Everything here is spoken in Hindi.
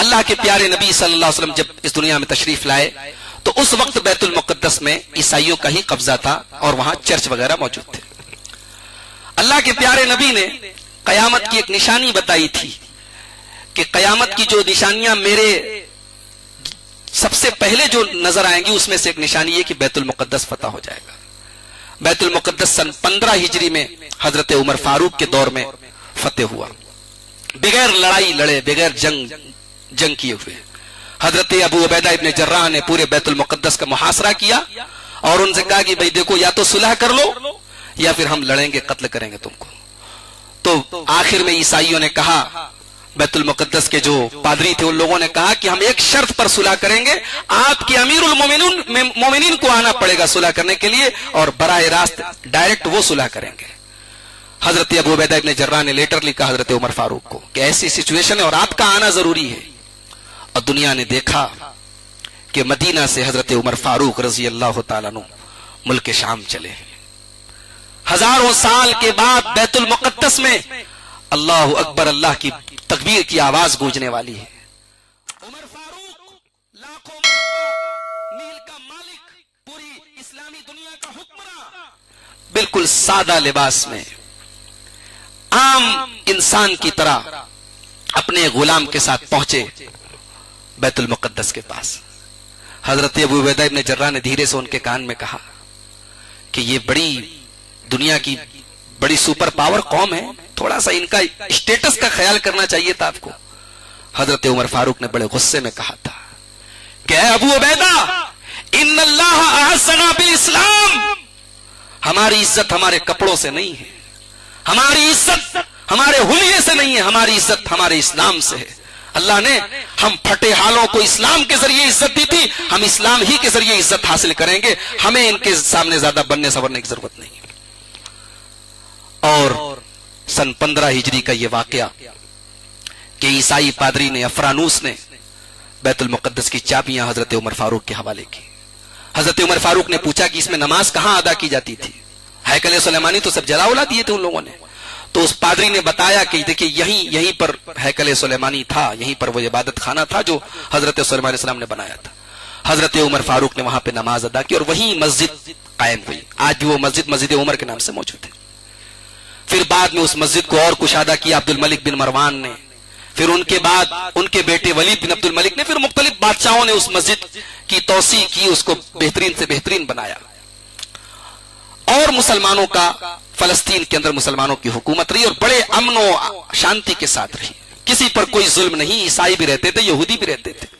अल्लाह के प्यारे नबी सल्लल्लाहु अलैहि वसल्लम जब इस दुनिया में तशरीफ लाए तो उस वक्त बैतुल मुकद्दस में ईसाइयों का ही कब्जा था और वहां चर्च वगैरह मौजूद थे। अल्लाह के प्यारे नबी ने कयामत की एक निशानी बताई थी कि कयामत की जो निशानियां मेरे सबसे पहले जो नजर आएंगी उसमें से एक निशानी है कि बैतुल मुकद्दस फतह हो जाएगा। बैतुल मुकद्दस सन 15 हिजरी में हजरत उमर फारूक के दौर में फतेह हुआ, बगैर लड़ाई लड़े, बगैर जंग किए हुए। हजरत अबू उबैदा इब्ने जर्राह ने पूरे बैतुल मुकद्दस का मुहासरा किया और उनसे कहा कि भाई देखो, या तो सुलह कर लो या फिर हम लड़ेंगे, कत्ल करेंगे तुमको। तो आखिर में ईसाइयों ने कहा, बैतुल मुकद्दस के जो पादरी थे उन लोगों ने कहा कि हम एक शर्त पर सुलह करेंगे, आपके अमीरुल मोमिनीन को आना पड़ेगा सुलह करने के लिए और बराह रास्त डायरेक्ट वो सुलह करेंगे। हजरत अबू उबैदा इब्ने जर्राह ने लेटर लिखा हजरत उमर फारूक को कि ऐसी सिचुएशन है और आपका आना जरूरी है। और दुनिया ने देखा कि मदीना से हजरत उमर फारूक रजी अल्लाह तआला अन्हु मुल्क शाम चले। हजारों साल के बाद बैतुल मुकद्दस में अल्लाह अकबर, अल्लाह की तकबीर की आवाज गूंजने वाली है। उमर फारूक लाखों मील का मालिक, पूरी इस्लामी दुनिया का हुक्मरान, बिल्कुल सादा लिबास में आम इंसान की तरह अपने गुलाम के साथ पहुंचे बैतुल मुकद्दस के पास। हजरत अबू उबैदा इब्ने जर्राह ने धीरे से उनके कान में कहा कि ये बड़ी दुनिया की बड़ी सुपर पावर कौम है, थोड़ा सा इनका स्टेटस का ख्याल करना चाहिए था आपको। हजरत उमर फारूक ने बड़े गुस्से में कहा था कि अबू उबैदा, इन्नल्लाह अहसना बिल इस्लाम, हमारी इज्जत हमारे कपड़ों से नहीं है, हमारी इज्जत हमारे हुलिये से नहीं है, हमारी इज्जत हमारे इस्लाम से है। अल्लाह ने हम फटे हालों को इस्लाम के जरिए इज्जत दी थी, हम इस्लाम ही के जरिए इज्जत हासिल करेंगे, हमें इनके सामने ज्यादा बनने संवरने की जरूरत नहीं है। और सन 15 हिजरी का यह वाकया कि ईसाई पादरी ने, अफरानूस ने बैतुल मुकद्दस की चाबियां हजरत उमर फारूक के हवाले की। हजरत उमर फारूक ने पूछा कि इसमें नमाज कहां अदा की जाती थी, हाइकल सुलेमानी तो सब जला उला दिए थे उन लोगों ने। तो उस पादरी ने बताया कि देखिए यहीं पर हाइकल सुलेमानी था, यहीं पर वो इबादत खाना था जो हजरत सुलेमान अलैहि सलाम ने बनाया था। हजरत उमर फारूक ने वहां पर नमाज अदा की और वहीं मस्जिद कायम हुई। आज भी वो मस्जिद मस्जिद उमर के नाम से मौजूद है। फिर बाद में उस मस्जिद को और कुशादा किया अब्दुल मलिक बिन मरवान ने, फिर उनके बाद उनके बेटे वली बिन अब्दुल मलिक ने, फिर मुख्तलिफ बादशाहों ने उस मस्जिद की तोसी की, उसको बेहतरीन से बेहतरीन बनाया। और मुसलमानों का फलस्तीन के अंदर मुसलमानों की हुकूमत रही और बड़े अमन और शांति के साथ रही, किसी पर कोई जुल्म नहीं। ईसाई भी रहते थे, यहूदी भी रहते थे।